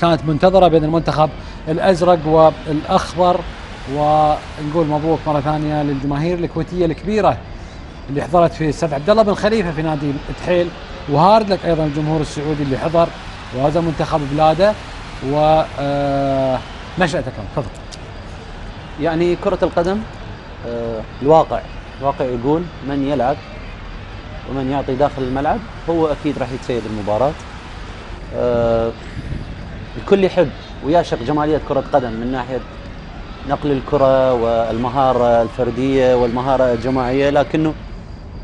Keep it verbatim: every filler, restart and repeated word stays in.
كانت منتظرة بين المنتخب الأزرق والأخضر، ونقول مبروك مرة ثانية للجماهير الكويتية الكبيرة اللي حضرت في استاد عبد الله بن خليفة في نادي الدحيل، وهارد لك أيضا الجمهور السعودي اللي حضر وهزم منتخب بلاده ونشأتك. تفضل. يعني كرة القدم الواقع الواقع يقول من يلعب ومن يعطي داخل الملعب هو أكيد راح يتسيد المباراة. الكل يحب ويعشق جمالية كرة قدم من ناحية نقل الكرة والمهارة الفردية والمهارة الجماعية، لكنه